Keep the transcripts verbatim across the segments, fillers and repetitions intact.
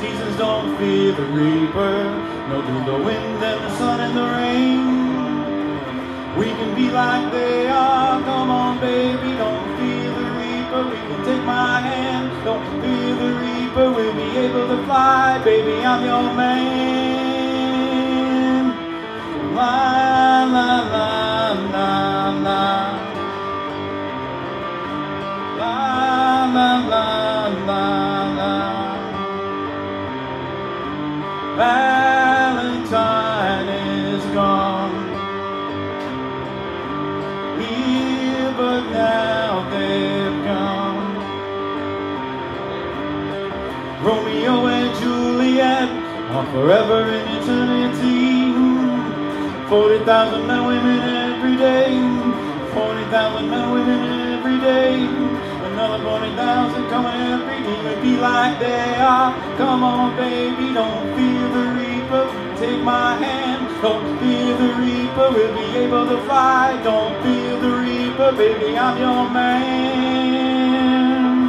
seasons don't fear the reaper, nor do the wind and the sun and the rain. We can be like they are, come on baby, don't fear the reaper. We can take my hand, don't fear the reaper. We'll be able to fly, baby, I'm your man. La la la la la. La la la la la. Valentine is gone, here but now they've gone. Romeo and Juliet are forever in eternity. Forty thousand men, women every day. Forty thousand men, women every day. Another forty thousand coming every day. Be like they are. Come on, baby, don't be. Take my hand, don't fear the reaper, we'll be able to fly, don't fear the reaper, baby, I'm your man.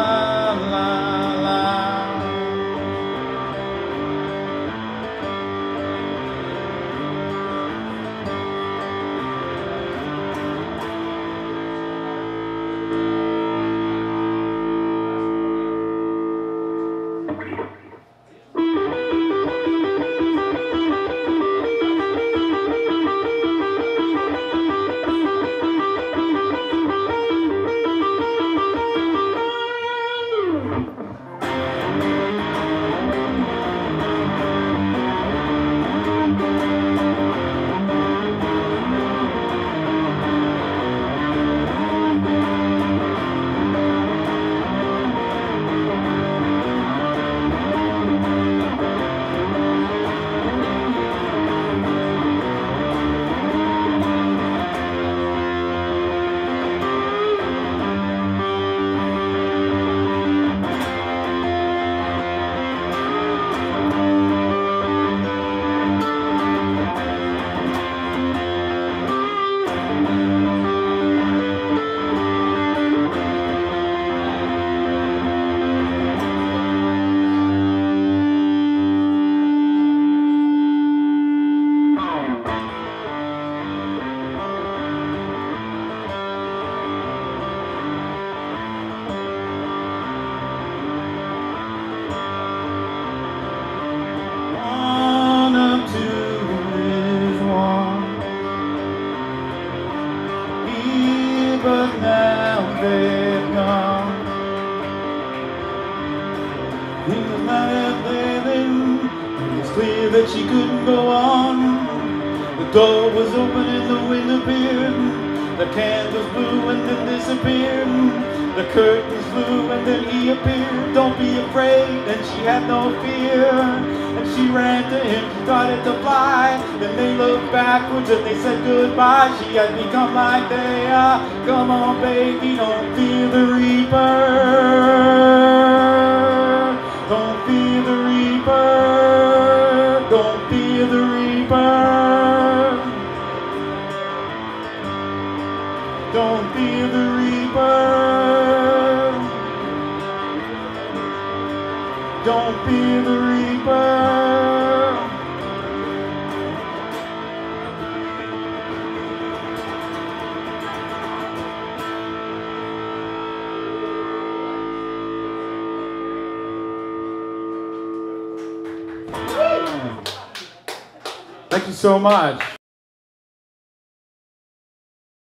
la so much.